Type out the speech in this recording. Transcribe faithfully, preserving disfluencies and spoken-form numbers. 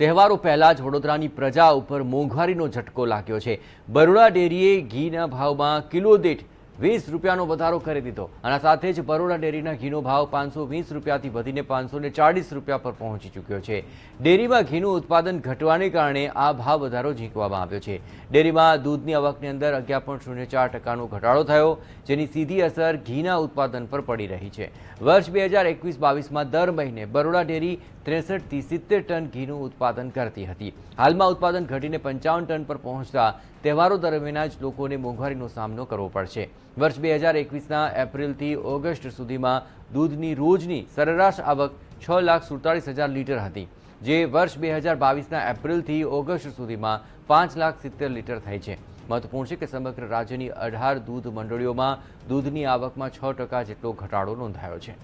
તહેવારો પહેલા જ વડોદરાની પ્રજા ઉપર મોંઘવારીનો ઝટકો લાગ્યો છે। બરોડા ડેરીએ ઘીના ભાવમાં કિલો દીઠ વીસ રૂપિયાનો વધારો કરી દીધો। આના સાથે જ બરોડા ડેરીના ઘીનો ભાવ પાંચસો વીસ રૂપિયાથી વધીને પાંચસો ને ચાળીસ રૂપિયા પર પહોંચી ચૂક્યો છે। ડેરીમાં ઘીનું ઉત્પાદન ઘટવાને કારણે આ ભાવ વધારો ઝીંકવામાં આવ્યો છે। ડેરીમાં દૂધની આવકની અંદર અગિયાર પોઈન્ટ શૂન્ય ચાર ટકાનો ઘટાડો થયો, જેની સીધી અસર ઘીના ઉત્પાદન પર પડી રહી છે। વર્ષ બે હજાર એકવીસ બાવીસમાં દર મહિને બરોડા ડેરી त्रेसठ थी सित्तेर टन घीनु उत्पादन करती हती। हाल में उत्पादन घटीने पंचावन टन पर पहुंचता तेहवारों दरमियान ज लोकोने मोंघवारीनो सामनो करवो पड़शे। वर्ष दो हज़ार इक्कीस ना एप्रिल थी ऑगस्ट सुधीमां दूधनी रोजनी सरेराश आवक छ लाख सुड़तालीस हज़ार लीटर हती, जे वर्ष दो हज़ार बाईस ना एप्रिल थी ऑगस्ट सुधीमां पांच लाख सित्तेर लीटर थई छे। महत्वपूर्ण है कि समग्र राज्य की अठार दूध मंडळीओमां दूधनी आवकमां छ टका जेटलो घटाडो नोंधायो छे।